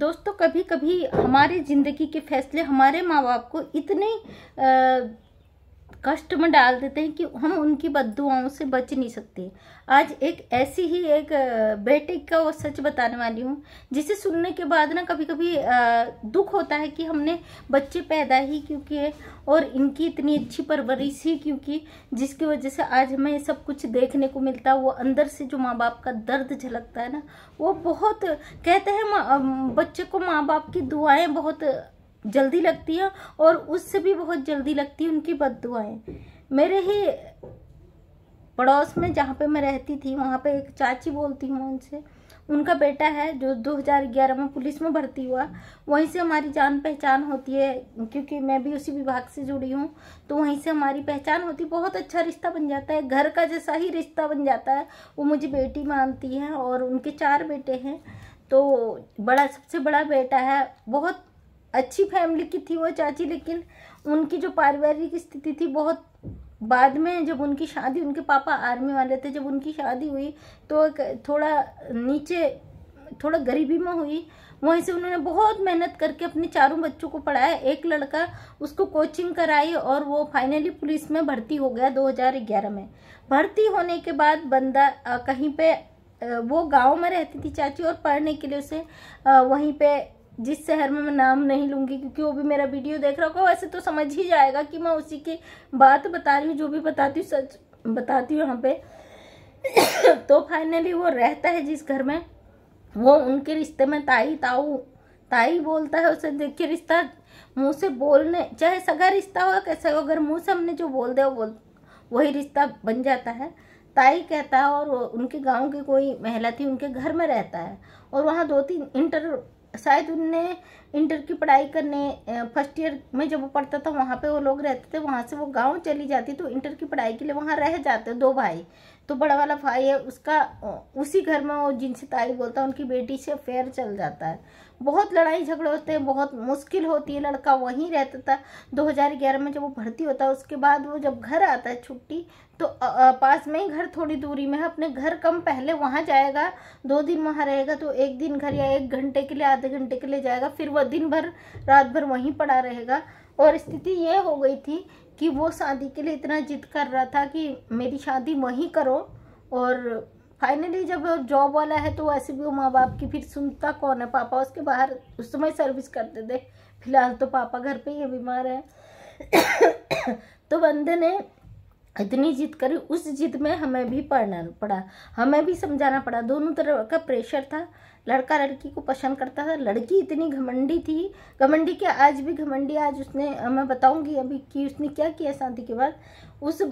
दोस्तों कभी कभी हमारी ज़िंदगी के फैसले हमारे माँ बाप को इतने कष्ट में डाल देते हैं कि हम उनकी बद्दुआओं से बच नहीं सकते। आज एक ऐसी ही एक बेटे का वो सच बताने वाली हूँ जिसे सुनने के बाद ना कभी कभी दुख होता है कि हमने बच्चे पैदा ही क्यों किए और इनकी इतनी अच्छी परवरिश ही क्यों की, जिसकी वजह से आज हमें सब कुछ देखने को मिलता है। वो अंदर से जो माँ बाप का दर्द झलकता है ना, वो बहुत, कहते हैं बच्चे को माँ बाप की दुआएँ बहुत जल्दी लगती है और उससे भी बहुत जल्दी लगती है उनकी बद्दुआएं। मेरे ही पड़ोस में जहाँ पे मैं रहती थी वहाँ पे एक चाची बोलती हूँ उनसे, उनका बेटा है जो 2011 में पुलिस में भर्ती हुआ। वहीं से हमारी जान पहचान होती है क्योंकि मैं भी उसी विभाग से जुड़ी हूँ, तो वहीं से हमारी पहचान होती। बहुत अच्छा रिश्ता बन जाता है, घर का जैसा ही रिश्ता बन जाता है। वो मुझे बेटी मानती है और उनके 4 बेटे हैं, तो बड़ा, सबसे बड़ा बेटा है। बहुत अच्छी फैमिली की थी वो चाची, लेकिन उनकी जो पारिवारिक स्थिति थी, बहुत बाद में जब उनकी शादी, उनके पापा आर्मी वाले थे, जब उनकी शादी हुई तो थोड़ा नीचे, थोड़ा गरीबी में हुई। वहीं से उन्होंने बहुत मेहनत करके अपने 4 बच्चों को पढ़ाया। एक लड़का, उसको कोचिंग कराई और वो फाइनली पुलिस में भर्ती हो गया 2011 में। भर्ती होने के बाद बंदा कहीं पे, वो गाँव में रहती थी चाची और पढ़ने के लिए उसे वहीं पर, जिस शहर में मैं नाम नहीं लूँगी क्योंकि वो भी मेरा वीडियो देख रहा होगा, वैसे तो समझ ही जाएगा कि मैं उसी की बात बता रही हूँ, जो भी बताती हूँ सच बताती हूँ यहाँ पे। तो फाइनली वो रहता है जिस घर में, वो उनके रिश्ते में ताई, ताऊ, ताई बोलता है उसे। देखिए रिश्ता मुँह से बोलने, चाहे सगा रिश्ता हो कैसा हो, अगर मुँह से हमने जो बोल दिया वो वही रिश्ता बन जाता है, ताई कहता है। और उनके गाँव की कोई महिला थी, उनके घर में रहता है और वहाँ 2-3 शायद उनने इंटर की पढ़ाई करने, फर्स्ट ईयर में जब वो पढ़ता था वहाँ पे वो लोग रहते थे। वहाँ से वो गांव चली जाती, तो इंटर की पढ़ाई के लिए वहाँ रह जाते 2 भाई। तो बड़ा वाला भाई है उसका, उसी घर में वो जिनसे ताई बोलता है, उनकी बेटी से अफेयर चल जाता है। बहुत लड़ाई झगड़े होते हैं, बहुत मुश्किल होती है। लड़का वहीं रहता था। 2011 में जब वो भर्ती होता है, उसके बाद वो जब घर आता है छुट्टी, तो पास में ही घर, थोड़ी दूरी में है, अपने घर कम पहले वहाँ जाएगा, 2 दिन वहाँ रहेगा। तो एक दिन घर या 1 घंटे के लिए, आधे घंटे के लिए जाएगा, फिर वह दिन भर, रात भर वहीं पड़ा रहेगा। और स्थिति ये हो गई थी कि वो शादी के लिए इतना जिद कर रहा था कि मेरी शादी वहीं करो। और फाइनली जब जॉब वाला है तो वैसे भी वो माँ बाप की फिर सुनता कौन है, पापा उसके बाहर उस समय सर्विस करते थे, फिलहाल तो पापा घर पे ही बीमार है। तो बंदे ने इतनी जिद करी, उस जिद में हमें भी पढ़ना पड़ा, हमें भी समझाना पड़ा। दोनों तरफ का प्रेशर था। लड़का लड़की को पसंद करता था, लड़की इतनी घमंडी थी, घमंडी के आज भी घमंडी। आज उसने, मैं बताऊंगी अभी कि उसने क्या किया शादी के बाद। उस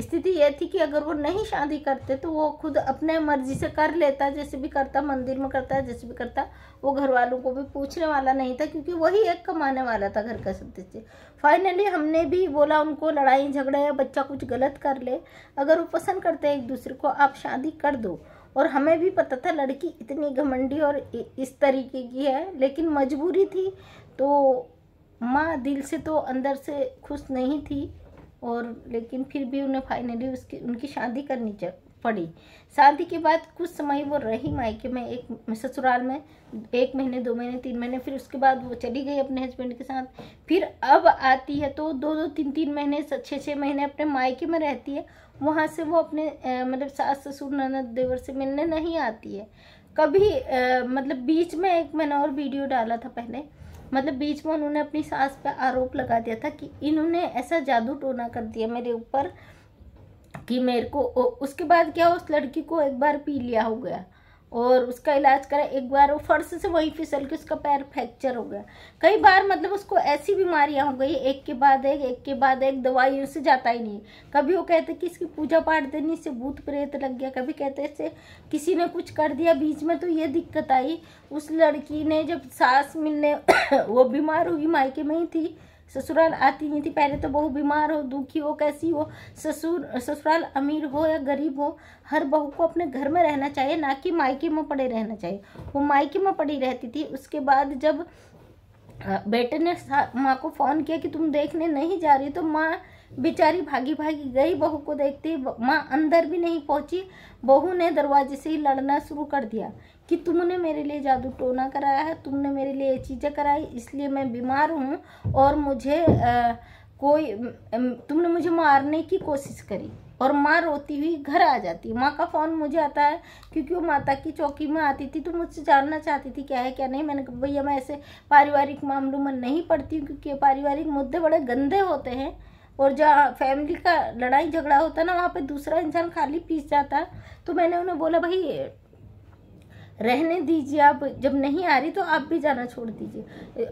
स्थिति यह थी कि अगर वो नहीं शादी करते तो वो खुद अपने मर्जी से कर लेता, जैसे भी करता, मंदिर में करता, जैसे भी करता। वो घर वालों को भी पूछने वाला नहीं था क्योंकि वही एक कमाने वाला था घर का सदस्य। फाइनली हमने भी बोला उनको, लड़ाई झगड़े या बच्चा कुछ गलत कर ले, अगर वो पसंद करते हैं एक दूसरे को, आप शादी कर दो। और हमें भी पता था लड़की इतनी घमंडी और इस तरीके की है, लेकिन मजबूरी थी। तो माँ दिल से तो अंदर से खुश नहीं थी, और लेकिन फिर भी उन्हें फाइनली उसकी, उनकी शादी करनी पड़ी। शादी के बाद कुछ समय वो रही मायके में, एक ससुराल में 1 महीने, 2 महीने, 3 महीने। फिर उसके बाद वो चली गई अपने हस्बैंड के साथ। फिर अब आती है तो 2-2, 3-3 महीने, 6-6 महीने अपने मायके में रहती है। वहाँ से वो अपने मतलब सास ससुर, ननद, देवर से मिलने नहीं आती है कभी। मतलब बीच में एक मैंने और वीडियो डाला था पहले, मतलब बीच में उन्होंने अपनी सास पे आरोप लगा दिया था कि इन्होंने ऐसा जादू टोना कर दिया मेरे ऊपर कि मेरे को, उसके बाद क्या, उस लड़की को एक बार पी लिया हो गया और उसका इलाज करा। एक बार वो फर्श से वहीं फिसल के उसका पैर फ्रैक्चर हो गया। कई बार मतलब उसको ऐसी बीमारियां हो गई, एक के बाद एक, एक के बाद एक, दवाइयों से जाता ही नहीं। कभी वो कहते कि इसकी पूजा पाठ देनी, इससे भूत प्रेत लग गया, कभी कहते इससे किसी ने कुछ कर दिया। बीच में तो ये दिक्कत आई। उस लड़की ने जब सास मिलने, वो बीमार हुई, मायके में ही थी, ससुराल आती नहीं थी। पहले तो बहू बीमार हो, दुखी हो, कैसी हो, ससुराल अमीर हो या गरीब हो, हर बहू को अपने घर में रहना चाहिए, ना कि मायके में पड़े रहना चाहिए। वो मायके में पड़ी रहती थी। उसके बाद जब बेटे ने माँ को फ़ोन किया कि तुम देखने नहीं जा रही, तो माँ बेचारी भागी भागी गई बहू को देखती। माँ अंदर भी नहीं पहुँची, बहू ने दरवाजे से ही लड़ना शुरू कर दिया कि तुमने मेरे लिए जादू टोना कराया है, तुमने मेरे लिए ये चीज़ें कराई, इसलिए मैं बीमार हूँ और मुझे तुमने मुझे मारने की कोशिश करी। और माँ रोती हुई घर आ जाती। माँ का फ़ोन मुझे आता है क्योंकि वो माता की चौकी में आती थी, तो मुझसे जानना चाहती थी क्या है क्या नहीं। मैंने कहा भैया मैं ऐसे पारिवारिक मामलों में नहीं पड़ती हूँ क्योंकि पारिवारिक मुद्दे बड़े गंदे होते हैं और जहाँ फैमिली का लड़ाई झगड़ा होता है ना, वहाँ पे दूसरा इंसान खाली पीस जाता है। तो मैंने उन्हें बोला भाई रहने दीजिए, आप जब नहीं आ रही तो आप भी जाना छोड़ दीजिए।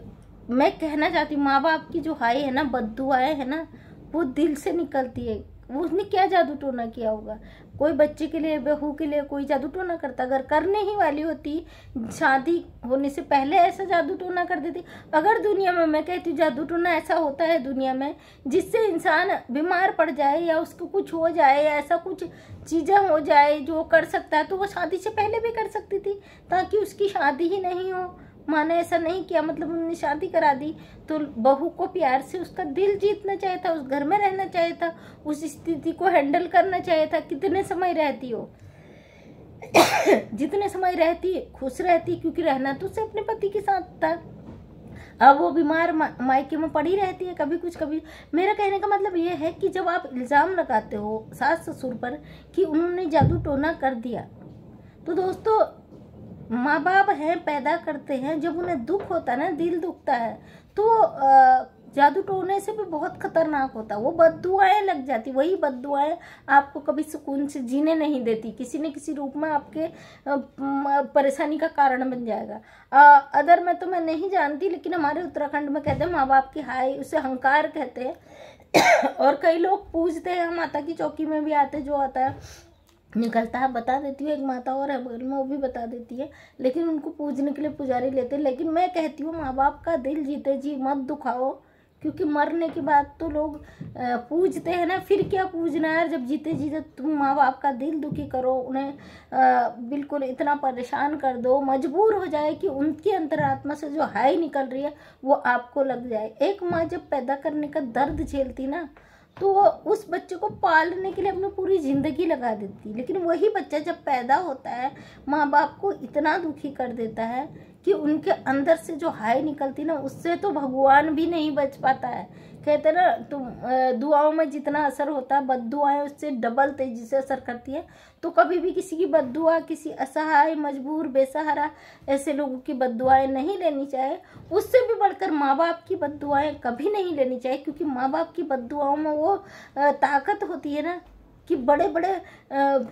मैं कहना चाहती हूँ माँ बाप की जो हाय है ना, बद्दुआएं है ना, वो दिल से निकलती है। वो उसने क्या जादू टोना किया होगा, कोई बच्चे के लिए, बहू के लिए कोई जादू टोना करता, अगर करने ही वाली होती शादी होने से पहले ऐसा जादू टोना कर देती। अगर दुनिया में, मैं कहती हूँ जादू टोना ऐसा होता है दुनिया में जिससे इंसान बीमार पड़ जाए या उसको कुछ हो जाए या ऐसा कुछ चीज़ें हो जाए जो कर सकता है, तो वो शादी से पहले भी कर सकती थी ताकि उसकी शादी ही नहीं हो। माँ ने ऐसा नहीं किया, मतलब उन्होंने शादी करा दी। तो बहू को प्यार से उसका दिल जीतना चाहिए था, उस घर में रहना चाहिए था, उस स्थिति को हैंडल करना चाहिए था। कितने समय रहती हो जितने समय रहती खुश रहती, क्योंकि रहना तो उसे अपने पति के साथ था। अब वो बीमार मायके में पड़ी रहती है, कभी कुछ कभी। मेरा कहने का मतलब ये है कि जब आप इल्ज़ाम लगाते हो सास ससुर पर कि उन्होंने जादू टोना कर दिया, तो दोस्तों माँ बाप हैं, पैदा करते हैं, जब उन्हें दुख होता है ना, दिल दुखता है, तो जादू टोने से भी बहुत खतरनाक होता है। वो बद्दुआएं लग जाती, वही बद्दुआएं आपको कभी सुकून से जीने नहीं देती, किसी न किसी रूप में आपके परेशानी का कारण बन जाएगा। अदर में तो मैं नहीं जानती, लेकिन हमारे उत्तराखंड में कहते हैं माँ बाप की हाय, उसे हंकार कहते हैं। और कई लोग पूजते हैं, माता की चौकी में भी आते, जो आता है निकलता है बता देती हूँ। एक माता और है बगल में, वो भी बता देती है, लेकिन उनको पूजने के लिए पुजारी लेते हैं। लेकिन मैं कहती हूँ माँ बाप का दिल जीते जी मत दुखाओ, क्योंकि मरने के बाद तो लोग पूजते हैं ना, फिर क्या पूजना है। जब जीते जीते तुम माँ बाप का दिल दुखी करो, उन्हें बिल्कुल इतना परेशान कर दो, मजबूर हो जाए कि उनकी अंतरात्मा से जो हाय निकल रही है वो आपको लग जाए। एक माँ जब पैदा करने का दर्द झेलती ना, तो वो उस बच्चे को पालने के लिए अपनी पूरी ज़िंदगी लगा देती। लेकिन वही बच्चा जब पैदा होता है, माँ बाप को इतना दुखी कर देता है कि उनके अंदर से जो हाय निकलती ना, उससे तो भगवान भी नहीं बच पाता है। कहते ना तुम दुआओं में जितना असर होता है, बद्दुआएं उससे डबल तेजी से असर करती है। तो कभी भी किसी की बद्दुआ, किसी असहाय मजबूर बेसहारा ऐसे लोगों की बद्दुआएं नहीं लेनी चाहिए। उससे भी बढ़कर माँ बाप की बद्दुआएं कभी नहीं लेनी चाहिए, क्योंकि माँ बाप की बद्दुआओं में वो ताकत होती है ना कि बड़े बड़े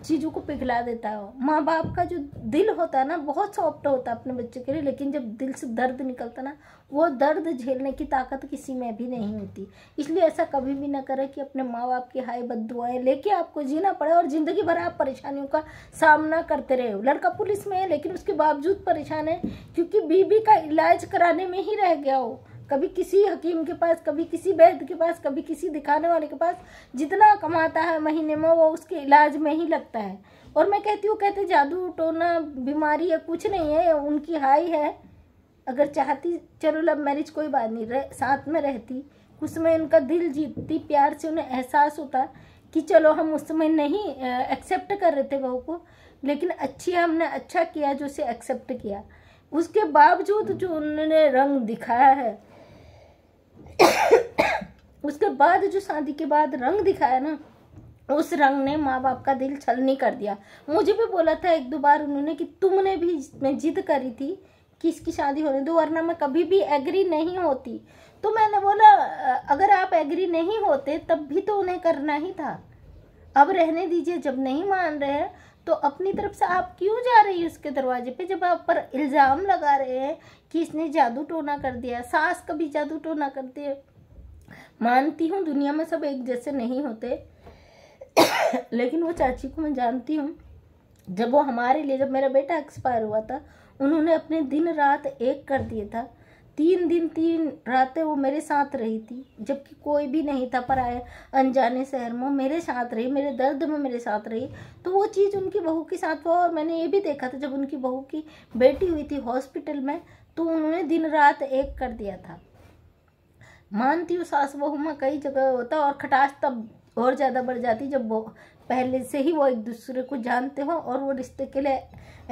चीज़ों को पिघला देता हो। माँ बाप का जो दिल होता है ना, बहुत सॉफ्ट होता है अपने बच्चे के लिए, लेकिन जब दिल से दर्द निकलता ना, वो दर्द झेलने की ताकत किसी में भी नहीं होती। इसलिए ऐसा कभी भी ना करें कि अपने माँ बाप की हाय बद्दुआएं लेके आपको जीना पड़े और ज़िंदगी भर आप परेशानियों का सामना करते रहे हो। लड़का पुलिस में है, लेकिन उसके बावजूद परेशान है क्योंकि बीबी का इलाज कराने में ही रह गया हो। कभी किसी हकीम के पास, कभी किसी वैद्य के पास, कभी किसी दिखाने वाले के पास। जितना कमाता है महीने में वो उसके इलाज में ही लगता है। और मैं कहती हूँ, कहते जादू टोना बीमारी है, कुछ नहीं है, उनकी हाय है। अगर चाहती चलो लव मैरिज कोई बात नहीं, साथ में रहती, उस समय उनका दिल जीतती, प्यार से उन्हें एहसास होता कि चलो हम उस समय नहीं एक्सेप्ट कर रहे थे बहू को, लेकिन अच्छी हमने अच्छा किया जो उसे एक्सेप्ट किया। उसके बावजूद जो उन्होंने रंग दिखाया है उसके बाद जो शादी के बाद रंग दिखाया ना, उस रंग ने माँ बाप का दिल छलनी कर दिया। मुझे भी बोला था एक दो बार उन्होंने कि तुमने भी, मैं जिद करी थी कि इसकी शादी होने दो वरना मैं कभी भी एग्री नहीं होती। तो मैंने बोला अगर आप एग्री नहीं होते तब भी तो उन्हें करना ही था, अब रहने दीजिए। जब नहीं मान रहे हैं तो अपनी तरफ से आप क्यों जा रही है उसके दरवाजे पे, जब आप पर इल्ज़ाम लगा रहे हैं कि इसने जादू टोना कर दिया। सास कभी जादू टोना करती है, मानती हूँ दुनिया में सब एक जैसे नहीं होते लेकिन वो चाची को मैं जानती हूँ, जब वो हमारे लिए, जब मेरा बेटा एक्सपायर हुआ था, उन्होंने अपने दिन रात एक कर दिया था। 3 दिन 3 रातें वो मेरे साथ रही थी, जबकि कोई भी नहीं था, पर आए अनजाने शहर में मेरे साथ रही, मेरे दर्द में मेरे साथ रही। तो वो चीज़ उनकी बहू के साथ हुआ। और मैंने ये भी देखा था जब उनकी बहू की बेटी हुई थी हॉस्पिटल में, तो उन्होंने दिन रात एक कर दिया था। मानती हूँ सास बहू में कई जगह होता और खटास तब और ज़्यादा बढ़ जाती जब पहले से ही वो एक दूसरे को जानते हो और वो रिश्ते के लिए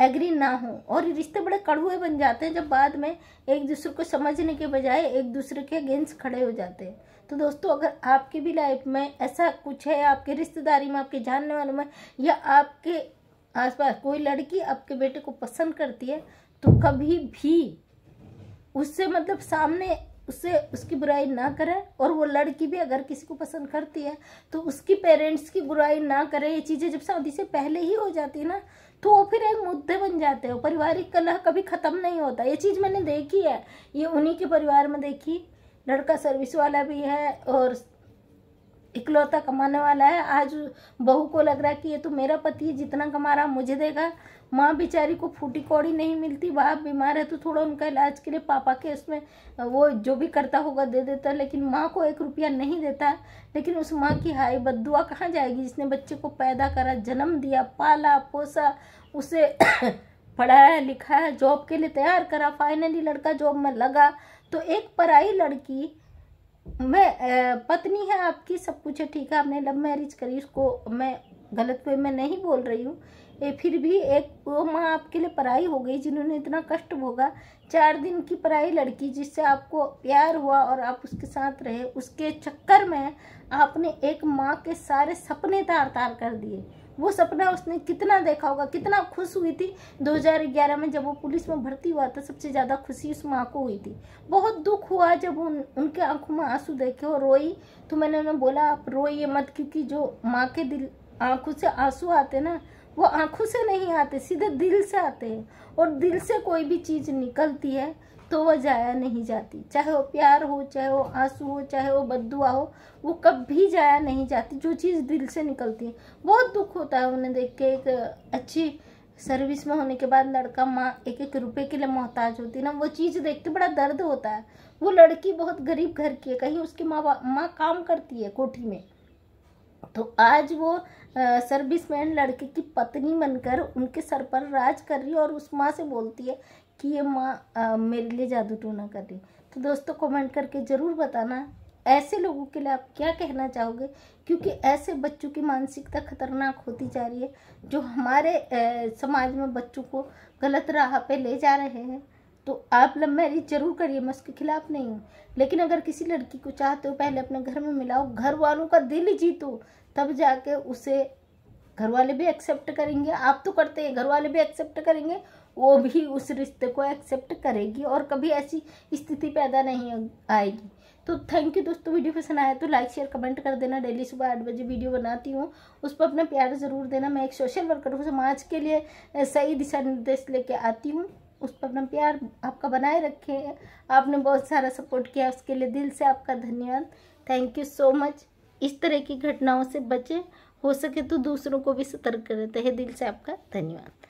एग्री ना हो, और रिश्ते बड़े कड़वे बन जाते हैं जब बाद में एक दूसरे को समझने के बजाय एक दूसरे के अगेंस्ट खड़े हो जाते हैं। तो दोस्तों, अगर आपकी भी लाइफ में ऐसा कुछ है, आपके रिश्तेदारी में, आपके जानने वालों में, या आपके आसपास कोई लड़की आपके बेटे को पसंद करती है, तो कभी भी उससे मतलब सामने उससे उसकी बुराई ना करें। और वो लड़की भी अगर किसी को पसंद करती है तो उसकी पेरेंट्स की बुराई ना करें। ये चीज़ें जब शादी से पहले ही हो जाती है ना, तो वो फिर एक मुद्दे बन जाते हैं। पारिवारिक कलह कभी ख़त्म नहीं होता। ये चीज़ मैंने देखी है, ये उन्हीं के परिवार में देखी। लड़का सर्विस वाला भी है और इकलौता कमाने वाला है। आज बहू को लग रहा है कि ये तो मेरा पति है, जितना कमा रहा मुझे देगा। माँ बेचारी को फूटी कौड़ी नहीं मिलती। बाप बीमार है तो थोड़ा उनका इलाज के लिए पापा के उसमें वो जो भी करता होगा दे देता है, लेकिन माँ को एक रुपया नहीं देता। लेकिन उस माँ की हाय बद्दुआ कहाँ जाएगी जिसने बच्चे को पैदा करा, जन्म दिया, पाला पोसा, उसे पढ़ाया लिखाया, जॉब के लिए तैयार करा, फाइनली लड़का जॉब में लगा, तो एक पराई लड़की मैं पत्नी है आपकी, सब कुछ है, ठीक है, आपने लव मैरिज करी, उसको मैं गलत वे में नहीं बोल रही हूँ, फिर भी एक वो माँ आपके लिए पराई हो गई जिन्होंने इतना कष्ट भोगा। 4 दिन की पराई लड़की जिससे आपको प्यार हुआ और आप उसके साथ रहे, उसके चक्कर में आपने एक माँ के सारे सपने तार तार कर दिए। वो सपना उसने कितना देखा होगा, कितना खुश हुई थी 2011 में जब वो पुलिस में भर्ती हुआ था। सबसे ज़्यादा खुशी उस माँ को हुई थी। बहुत दुख हुआ जब उनके आंखों में आंसू देखे और रोई। तो मैंने उन्हें बोला आप रोइए मत, क्योंकि जो माँ के दिल आंखों से आंसू आते ना, वो आंखों से नहीं आते, सीधे दिल से आते हैं। और दिल से कोई भी चीज़ निकलती है तो वह जाया नहीं जाती, चाहे वो प्यार हो, चाहे वो आंसू हो, चाहे वो बद्दुआ हो, वो कभी जाया नहीं जाती। जो चीज़ दिल से निकलती है, बहुत दुख होता है उन्हें देख के। एक अच्छी सर्विस में होने के बाद लड़का माँ एक एक रुपए के लिए मोहताज होती है ना, वो चीज़ देख के बड़ा दर्द होता है। वो लड़की बहुत गरीब घर की है, कहीं उसकी माँ काम करती है कोठी में, तो आज वो सर्विसमैन लड़के की पत्नी बनकर उनके सर पर राज कर रही है और उस माँ से बोलती है कि ये माँ मेरे लिए जादू टोना कर रही। तो दोस्तों, कमेंट करके ज़रूर बताना ऐसे लोगों के लिए आप क्या कहना चाहोगे, क्योंकि ऐसे बच्चों की मानसिकता खतरनाक होती जा रही है, जो हमारे समाज में बच्चों को गलत राह पे ले जा रहे हैं। तो आप लव मैरिज जरूर करिए, मैं उसके खिलाफ नहीं हूँ, लेकिन अगर किसी लड़की को चाहते हो पहले अपने घर में मिलाओ, घर वालों का दिल जीतो, तब जाके उसे घर वाले भी एक्सेप्ट करेंगे। आप तो करते हैं, घर वाले भी एक्सेप्ट करेंगे, वो भी उस रिश्ते को एक्सेप्ट करेगी और कभी ऐसी स्थिति पैदा नहीं आएगी। तो थैंक यू दोस्तों, वीडियो पसंद आया तो लाइक शेयर कमेंट कर देना। डेली सुबह 8 बजे वीडियो बनाती हूँ, उस पर अपना प्यार ज़रूर देना। मैं एक सोशल वर्कर हूँ, समाज के लिए सही दिशा निर्देश लेके आती हूँ, उस पर अपना प्यार आपका बनाए रखें। आपने बहुत सारा सपोर्ट किया, उसके लिए दिल से आपका धन्यवाद, थैंक यू सो मच। इस तरह की घटनाओं से बचें, हो सके तो दूसरों को भी सतर्क करें। तहे दिल से आपका धन्यवाद।